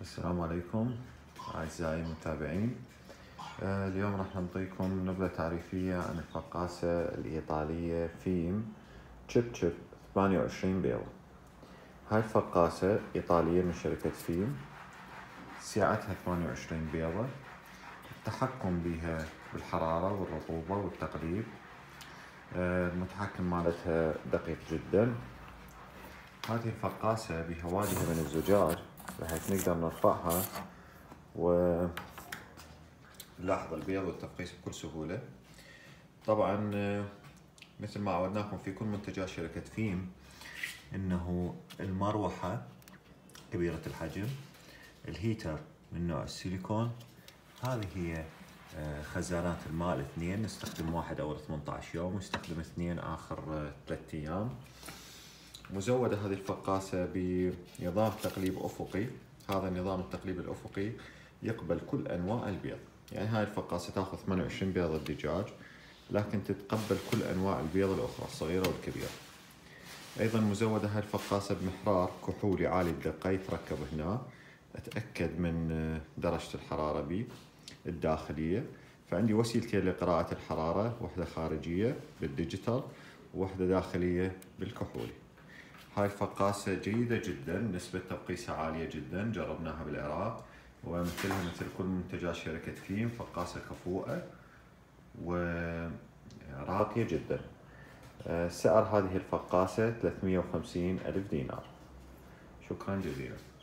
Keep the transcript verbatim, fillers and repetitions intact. السلام عليكم أعزائي المتابعين. اليوم راح نعطيكم نبذة تعريفية عن الفقاسة الإيطالية فيم تشيب تشيب ثمانية وعشرين بيضة. هاي الفقاسة إيطالية من شركة فيم، سعتها ثمانية وعشرين بيضة. التحكم بها بالحرارة والرطوبة والتقليب، المتحكم مالتها دقيق جدا. هذه الفقاسة بها واجهة من الزجاج بحيث نقدر نرفعها ونلاحظ البيض والتفقيس بكل سهولة. طبعا مثل ما عودناكم في كل منتجات شركة فيم انه المروحة كبيرة الحجم، الهيتر من نوع السيليكون، هذه هي خزانات الماء الاثنين، نستخدم واحد اول ثمانية عشر يوم ونستخدم اثنين اخر ثلاثة ايام. مزودة هذه الفقاسة بنظام تقليب أفقي. هذا النظام التقليب الأفقي يقبل كل أنواع البيض، يعني هاي الفقاسة تأخذ ثمانية وعشرين بيضة الدجاج، لكن تتقبل كل أنواع البيض الأخرى الصغيرة والكبيرة. أيضا مزودة هاي الفقاسة بمحرار كحولي عالي الدقة، يتركب هنا، أتأكد من درجة الحرارة بي الداخلية. فعندي وسيلتين لقراءة الحرارة، واحدة خارجية بالديجيتال وواحدة داخلية بالكحولي. هاي الفقاسة جيدة جدا، نسبة تبقيسها عالية جدا، جربناها بالعراق ومثلها مثل كل منتجات شركة فيم. فقاسة كفوءة وراقية جدا. سعر هذه الفقاسة ثلاثمئة وخمسين ألف دينار. شكرا جزيلا.